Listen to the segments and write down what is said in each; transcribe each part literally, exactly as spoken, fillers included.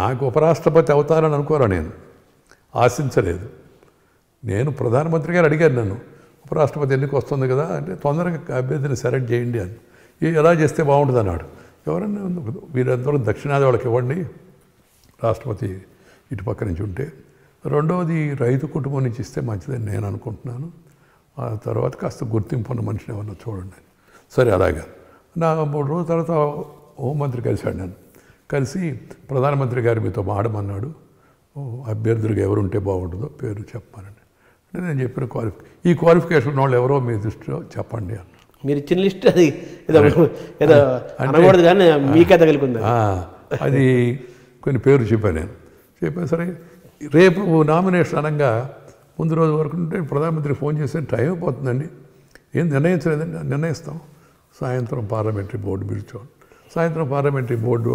నాకు ఉపరాష్ట్రపతి అవుతానని అనుకోరా నేను, ఆశించలేదు. నేను ప్రధానమంత్రి గారు అడిగాను నన్ను, ఉపరాష్ట్రపతి ఎన్నిక వస్తుంది కదా అంటే తొందరగా అభ్యర్థిని సెలెక్ట్ చేయండి అని. ఎలా చేస్తే బాగుంటుంది అన్నాడు. ఎవరన్నా వీరందరూ దక్షిణాది వాళ్ళకి ఇవ్వండి, రాష్ట్రపతి ఇటు పక్క నుంచి ఉంటే, రెండవది రైతు కుటుంబం నుంచి ఇస్తే మంచిదని నేను అనుకుంటున్నాను, ఆ తర్వాత కాస్త గుర్తింపు ఉన్న మనిషిని ఏమన్నా చూడండి. సరే అలాగా. నా మూడు రోజుల తర్వాత హోంమంత్రి కలిశాడు నన్ను, కలిసి ప్రధానమంత్రి గారు మీతో మాడమన్నాడు, అభ్యర్థులుగా ఎవరుంటే బాగుంటుందో పేరు చెప్పానండి. అంటే నేను చెప్పిన క్వాలిఫికే ఈ క్వాలిఫికేషన్ వాళ్ళు ఎవరో మీ దృష్టిలో చెప్పండి అన్న. మీరు ఇచ్చిన లిస్ట్ అది అది కొన్ని పేరు చెప్పాను నేను. చెప్పాను సరే రేపు నామినేషన్ అనగా ముందు రోజు వరకు ప్రధానమంత్రి ఫోన్ చేస్తే టైం అయిపోతుందండి, ఏం నిర్ణయించలేదండి, నిర్ణయిస్తాం సాయంత్రం పార్లమెంటరీ బోర్డు పిలుచుకోండి. సాయంత్రం పార్లమెంటరీ బోర్డు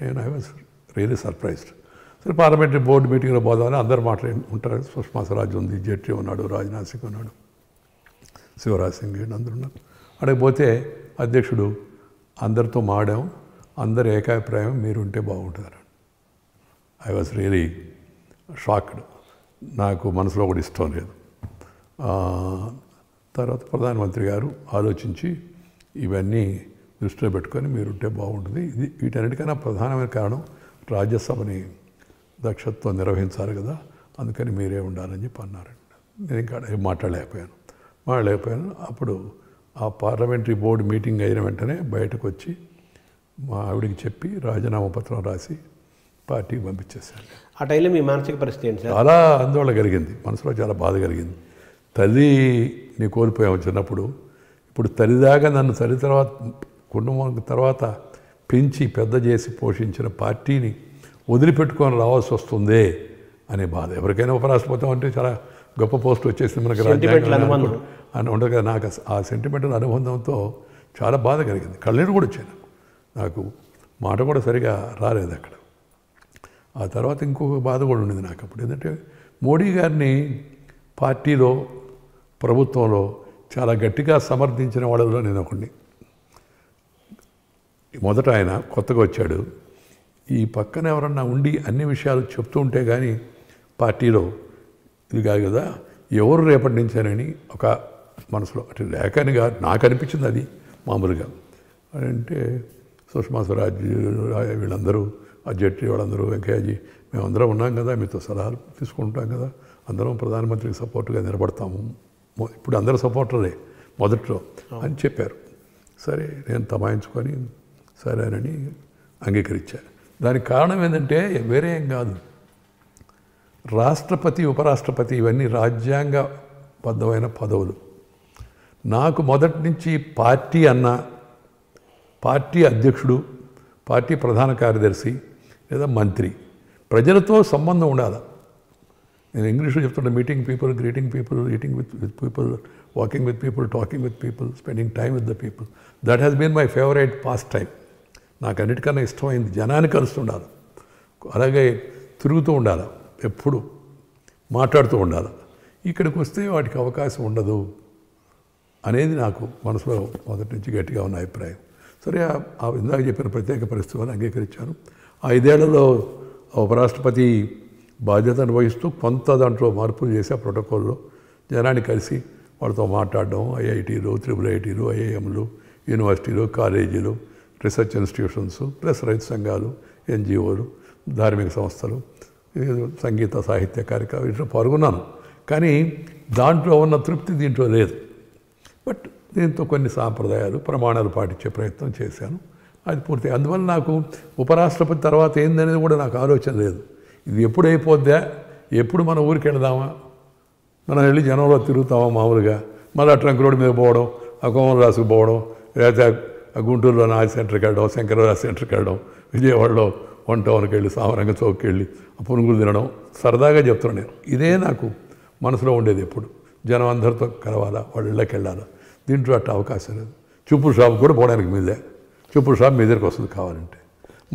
నేను ఐ వాజ్ రియలీ సర్ప్రైజ్డ్. సరే పార్లమెంటరీ బోర్డు మీటింగ్లో పోదామని అందరు మాట్లాడి ఉంటారు, సుష్మా స్వరాజ్ ఉంది, జైట్లీ ఉన్నాడు, రాజ్నాథ్ సింగ్ ఉన్నాడు, శివరాజ్ సింగ్ అందరు ఉన్నారు. అడగపోతే అధ్యక్షుడు అందరితో మాడాం, అందరు ఏకాభిప్రాయం మీరుంటే బాగుంటారు. I was really shocked. నాకు మనసులో కూడా ఇష్టం లేదు. తర్వాత ప్రధానమంత్రి గారు ఆలోచించి ఇవన్నీ దృష్టిలో పెట్టుకొని మీరుంటే బాగుంటుంది, ఇది వీటన్నిటికైనా ప్రధానమైన కారణం రాజ్యసభని దక్షత్వం నిర్వహించాలి కదా, అందుకని మీరే ఉండాలని చెప్పి అన్నారండి. నేను ఇంకా మాట్లాడలేకపోయాను మాట్లాడలేకపోయాను అప్పుడు ఆ పార్లమెంటరీ బోర్డు మీటింగ్ అయిన వెంటనే బయటకు వచ్చి మా ఆవిడికి చెప్పి రాజీనామా పత్రం రాసి పార్టీకి పంపించేశాను. ఆ టైంలో మీ మానసిక పరిస్థితి ఏంటి? చాలా ఆందోళన కలిగింది, మనసులో చాలా బాధ కలిగింది. తల్లిని కోల్పోయాము చిన్నప్పుడు, ఇప్పుడు తల్లిదాకా నన్ను తల్లి తర్వాత కుటుంబం తర్వాత పెంచి పెద్ద చేసి పోషించిన పార్టీని వదిలిపెట్టుకొని రావాల్సి వస్తుంది అనే బాధ. ఎవరికైనా ఉపరాష్ట్రపతి అంటే చాలా గొప్ప పోస్ట్ వచ్చేసింది మనకి రాజ్యాంగం అని ఉండదు కదా, నాకు ఆ సెంటిమెంటల్ అనుబంధంతో చాలా బాధ కలిగింది. కళ్ళనీరు కూడా వచ్చాను, నాకు మాట కూడా సరిగా రాలేదు అక్కడ. ఆ తర్వాత ఇంకొక బాధ కూడా ఉండేది నాకు అప్పుడు, ఏంటంటే మోడీ గారిని పార్టీలో ప్రభుత్వంలో చాలా గట్టిగా సమర్థించిన వాళ్ళలో నేను ఒకడిని. మొదట ఆయన కొత్తగా వచ్చాడు, ఈ పక్కన ఎవరన్నా ఉండి అన్ని విషయాలు చెప్తూ ఉంటే కానీ పార్టీలో ఇది కాదు కదా, ఎవరు రేపటి నుంచానని ఒక మనసులో అంటే లేఖని కాదు నాకు అనిపించింది అది మామూలుగా. అంటే సుష్మా స్వరాజ్ వీళ్ళందరూ, ఆ జైట్లీ వాళ్ళందరూ, వెంకయ్యజీ మేమందరం ఉన్నాం కదా, మీతో సలహాలు తీసుకుంటాం కదా, అందరం ప్రధానమంత్రికి సపోర్ట్గా నిలబడతాము, ఇప్పుడు అందరూ సపోర్టరే మొదట్లో అని చెప్పారు. సరే నేను తమాయించుకొని సరేనని అంగీకరించాను. దానికి కారణం ఏంటంటే వేరే ఏం కాదు, రాష్ట్రపతి ఉపరాష్ట్రపతి ఇవన్నీ రాజ్యాంగబద్ధమైన పదవులు. నాకు మొదటి నుంచి పార్టీ అన్న, పార్టీ అధ్యక్షుడు, పార్టీ ప్రధాన కార్యదర్శి లేదా మంత్రి, ప్రజలతో సంబంధం ఉండాలి. నేను ఇంగ్లీష్లో చెప్తున్నా, meeting people, greeting people, eating with with people, walking with people, talking with people, spending time with the people. That has been my favourite pastime. నాకు అన్నిటికన్నా ఇష్టమైంది జనాన్ని కలుస్తుండాలి, అలాగే తిరుగుతూ ఉండాలి, ఎప్పుడు మాట్లాడుతూ ఉండాలి. ఇక్కడికి వస్తే వాటికి అవకాశం ఉండదు అనేది నాకు మనసులో మొదటి నుంచి గట్టిగా ఉన్న అభిప్రాయం. సరే ఇందాక చెప్పిన ప్రత్యేక పరిస్థితులను అంగీకరించాను. ఐదేళ్లలో ఉపరాష్ట్రపతి బాధ్యతను వహిస్తూ కొంత దాంట్లో మార్పులు చేసి ఆ ప్రోటోకాల్లో జనాన్ని కలిసి వాళ్ళతో మాట్లాడడం, ఐఐటీలు, త్రిబుల్ ఐటీలు, ఐఐఎంలు, యూనివర్సిటీలు, కాలేజీలు, రీసెర్చ్ ఇన్స్టిట్యూషన్స్ ప్లస్ రైతు సంఘాలు, ఎన్జిఓలు, ధార్మిక సంస్థలు, సంగీత సాహిత్య కార్యక్రమం వీటిలో పాల్గొన్నాను. కానీ దాంట్లో ఉన్న తృప్తి దీంట్లో లేదు. బట్ దీంతో కొన్ని సాంప్రదాయాలు, ప్రమాణాలు పాటించే ప్రయత్నం చేశాను, అది పూర్తి. అందువల్ల నాకు ఉపరాష్ట్రపతి తర్వాత ఏందనేది కూడా నాకు ఆలోచన లేదు. ఇది ఎప్పుడు అయిపోద్దా, ఎప్పుడు మనం ఊరికి వెళదామా, మనం వెళ్ళి జనంలో తిరుగుతామా మామూలుగా, మళ్ళీ ట్రంక్ రోడ్ మీద పోవడం, ఆ కోమల రాసుకు పోవడం, లేకపోతే గుంటూరులో నా సెంటర్కి వెళ్ళడం, శంకరరావు సెంటర్కి వెళ్ళడం, విజయవాడలో వంటవరకు వెళ్ళి సామరంగ చౌక్కి వెళ్ళి పునుగులు తినడం సరదాగా చెప్తాను నేను. ఇదే నాకు మనసులో ఉండేది ఎప్పుడు. జనం అందరితో కలవాలా, వాళ్ళ ఇళ్ళకి వెళ్ళాలా. దీంట్లో అట్ట అవకాశం లేదు. చూపుడు షాప్ కూడా పోవడానికి మీదే, చూపుడు షాప్ మీ దగ్గరికి వస్తుంది కావాలంటే.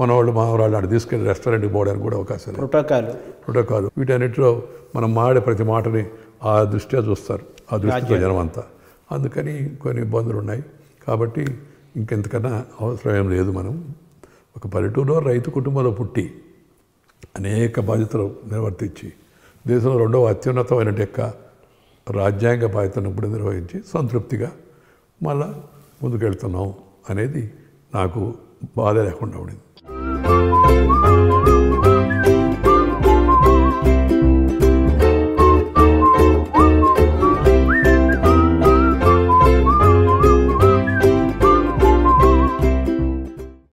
మన వాళ్ళు మామూలు అటు తీసుకెళ్ళి రెస్టారెంట్కి పోవడానికి కూడా అవకాశం లేదు. ప్రోటోకాల్ ప్రోటోకాల్ వీటన్నిటిలో మనం మాడే ప్రతి మాటని ఆ దృష్ట్యా చూస్తారు, ఆ దృష్టితో జనం అంతా. అందుకని కొన్ని ఇబ్బందులు ఉన్నాయి. కాబట్టి ఇంకెంతకన్నా అవసరం ఏం లేదు. మనం ఒక పల్లెటూరులో రైతు కుటుంబంలో పుట్టి అనేక బాధ్యతలు నిర్వర్తించి దేశంలో రెండవ అత్యున్నతమైన యొక్క రాజ్యాంగ బాధ్యతను ఇప్పుడు నిర్వహించి సంతృప్తిగా మళ్ళా ముందుకెళ్తున్నాం అనేది నాకు బాధ లేకుండా ఉండింది.